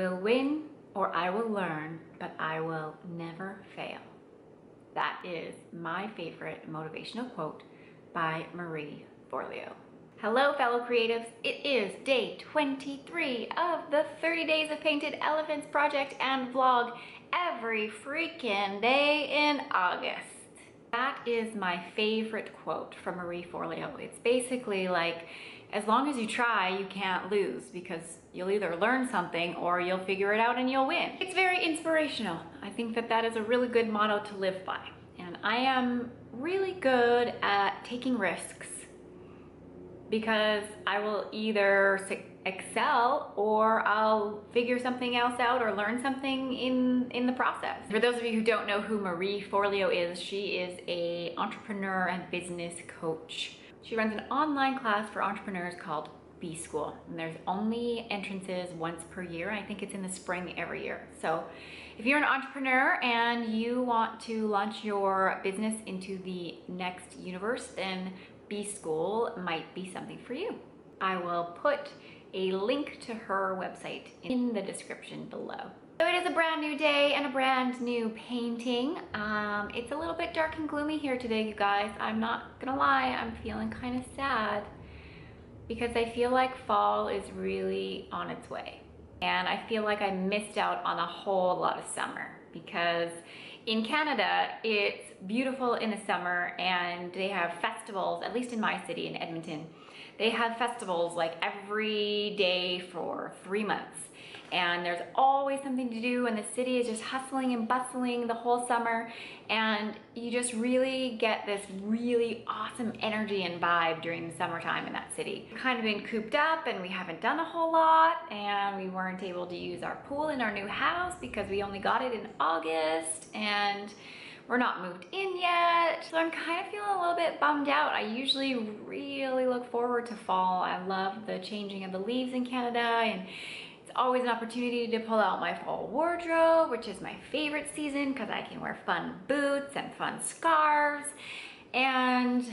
will win or I will learn, but I will never fail. That is my favorite motivational quote by Marie Forleo. Hello, fellow creatives. It is day 23 of the 30 Days of Painted Elephants project and vlog every freaking day in August. That is my favorite quote from Marie Forleo. It's basically like, as long as you try, you can't lose, because you'll either learn something or you'll figure it out and you'll win. It's very inspirational. I think that that is a really good motto to live by. And I am really good at taking risks, because I will either excel or I'll figure something else out or learn something in the process. For those of you who don't know who Marie Forleo is, she is an entrepreneur and business coach. She runs an online class for entrepreneurs called B-School, and there's only entrances once per year. I think it's in the spring every year. So if you're an entrepreneur and you want to launch your business into the next universe, then B-School might be something for you. I will put a link to her website in the description below. So it is a brand new day and a brand new painting. It's a little bit dark and gloomy here today, you guys. I'm not gonna lie, I'm feeling kind of sad because I feel like fall is really on its way. And I feel like I missed out on a whole lot of summer, because in Canada, it's beautiful in the summer and they have festivals, at least in my city in Edmonton. They have festivals like every day for 3 months, and there's always something to do, and the city is just hustling and bustling the whole summer, and you just really get this really awesome energy and vibe during the summertime in that city. We've kind of been cooped up and we haven't done a whole lot, and we weren't able to use our pool in our new house because we only got it in August and we're not moved in yet. So I'm kind of feeling a little bit bummed out. I usually really look forward to fall. I love the changing of the leaves in Canada, and it's always an opportunity to pull out my fall wardrobe, which is my favorite season because I can wear fun boots and fun scarves. And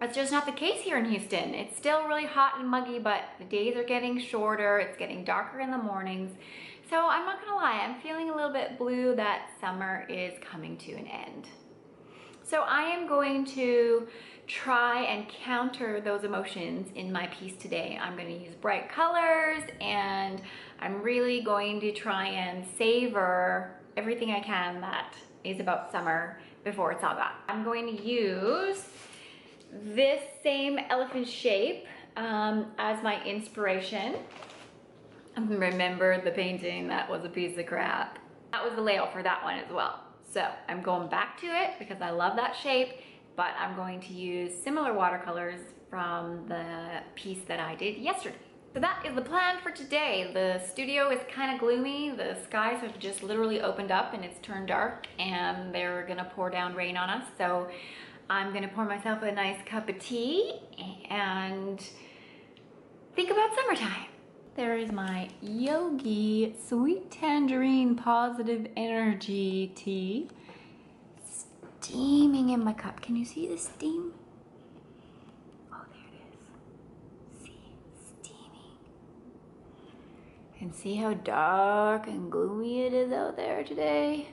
that's just not the case here in Houston. It's still really hot and muggy, but the days are getting shorter. It's getting darker in the mornings. So I'm not gonna lie, I'm feeling a little bit blue that summer is coming to an end. So I am going to try and counter those emotions in my piece today. I'm going to use bright colors, and I'm really going to try and savor everything I can that is about summer before it's all gone. I'm going to use this same elephant shape as my inspiration. I remember the painting that was a piece of crap. That was the layout for that one as well. So I'm going back to it because I love that shape, but I'm going to use similar watercolors from the piece that I did yesterday. So that is the plan for today. The studio is kind of gloomy. The skies have just literally opened up and it's turned dark, and they're gonna pour down rain on us. So I'm gonna pour myself a nice cup of tea and think about summertime. There is my Yogi Sweet Tangerine Positive Energy tea steaming in my cup. Can you see the steam? Oh, there it is. See, steaming. And see how dark and gloomy it is out there today?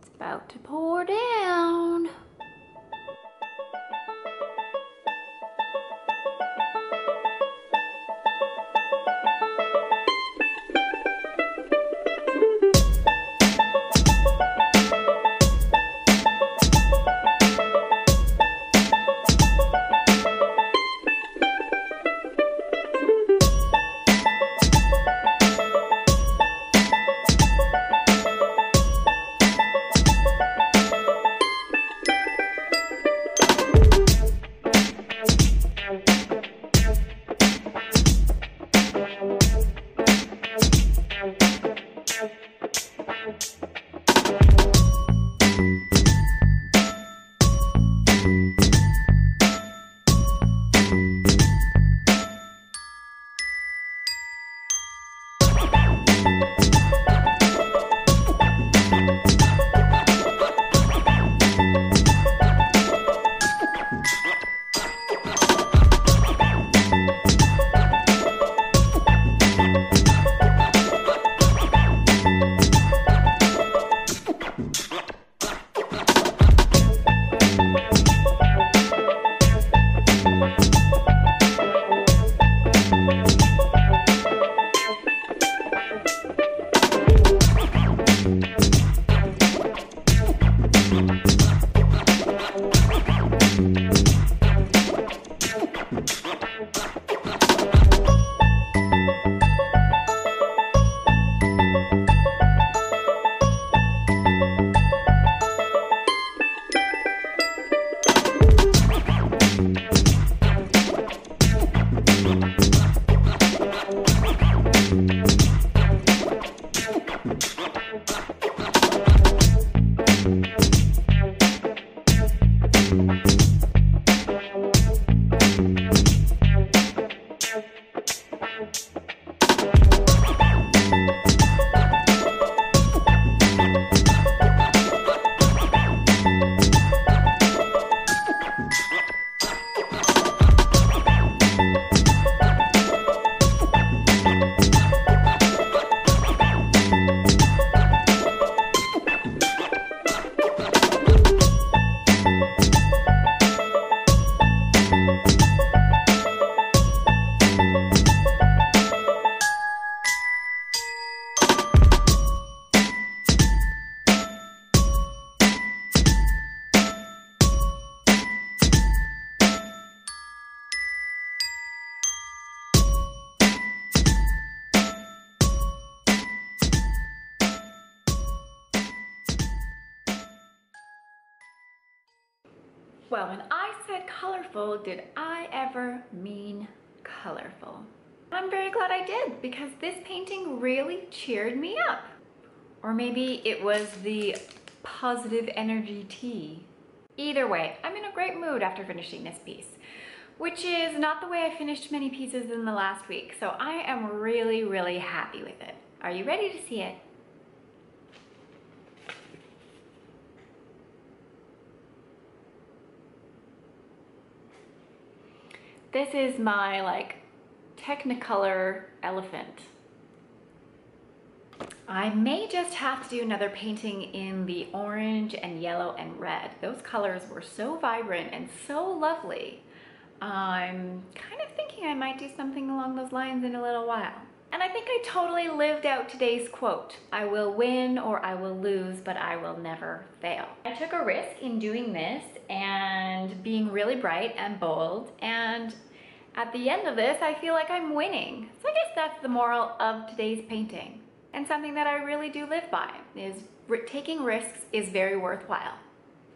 It's about to pour down. Well, when I said colorful, did I ever mean colorful? I'm very glad I did, because this painting really cheered me up. Or maybe it was the positive energy tea. Either way, I'm in a great mood after finishing this piece, which is not the way I finished many pieces in the last week, so I am really, really happy with it. Are you ready to see it? This is my, like, Technicolor elephant. I may just have to do another painting in the orange and yellow and red. Those colors were so vibrant and so lovely. I'm kind of thinking I might do something along those lines in a little while. And I think I totally lived out today's quote. I will win or I will lose, but I will never fail. I took a risk in doing this and being really bright and bold, and at the end of this, I feel like I'm winning. So I guess that's the moral of today's painting, and something that I really do live by is taking risks is very worthwhile.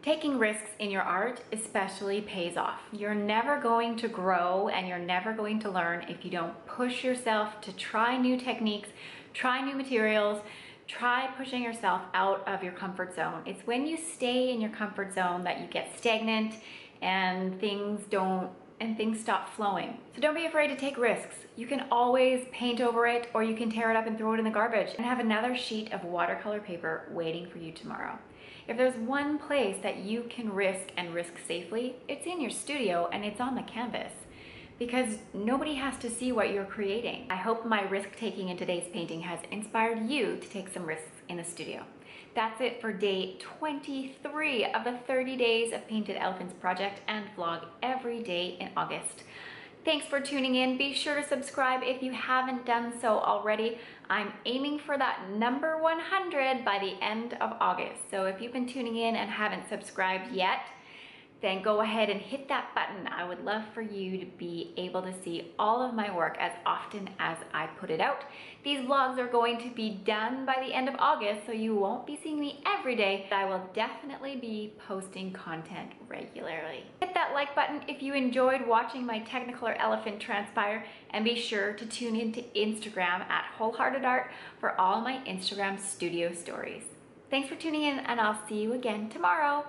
Taking risks in your art especially pays off. You're never going to grow and you're never going to learn if you don't push yourself to try new techniques, try new materials, try pushing yourself out of your comfort zone. It's when you stay in your comfort zone that you get stagnant and things stop flowing. So don't be afraid to take risks. You can always paint over it, or you can tear it up and throw it in the garbage and have another sheet of watercolor paper waiting for you tomorrow. If there's one place that you can risk and risk safely, it's in your studio and it's on the canvas, because nobody has to see what you're creating. I hope my risk taking in today's painting has inspired you to take some risks in the studio. That's it for day 23 of the 30 Days of Painted Elephants project and vlog every day in August. Thanks for tuning in. Be sure to subscribe if you haven't done so already. I'm aiming for that number 100 by the end of August. So if you've been tuning in and haven't subscribed yet, then go ahead and hit that button. I would love for you to be able to see all of my work as often as I put it out. These vlogs are going to be done by the end of August, so you won't be seeing me every day, but I will definitely be posting content regularly. Hit that like button if you enjoyed watching my Technicolor elephant transpire, and be sure to tune into Instagram at WholeHeartedArt for all my Instagram studio stories. Thanks for tuning in, and I'll see you again tomorrow.